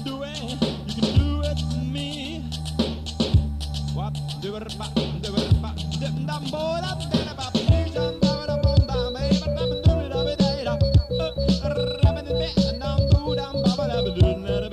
do it, you can do it to me. What do it about, do it about, dip down, boy, up there about, do down, boy, up on down, baby, baby, do it, baby, day, up, rub it a bit, and down, do down, baby, do it, baby, do it.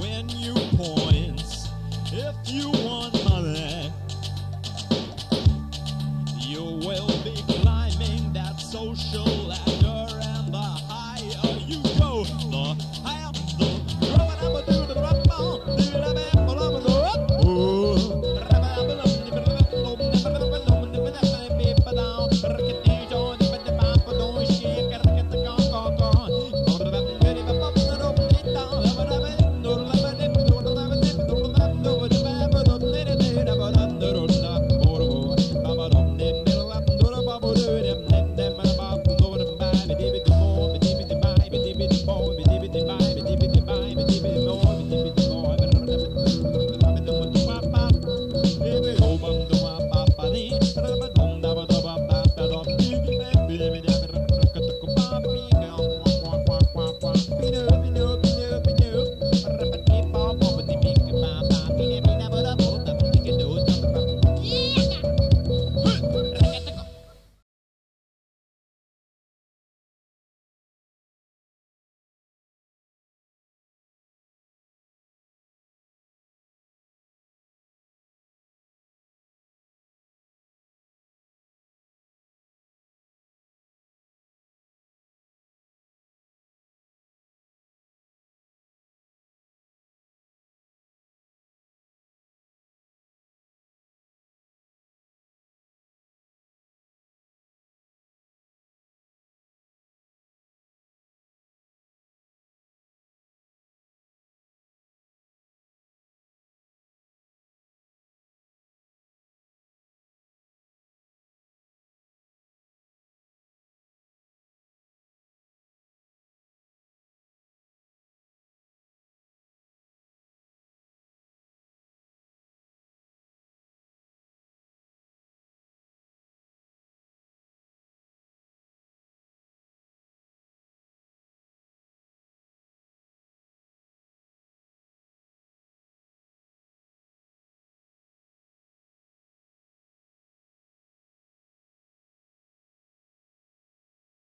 When you point, if you want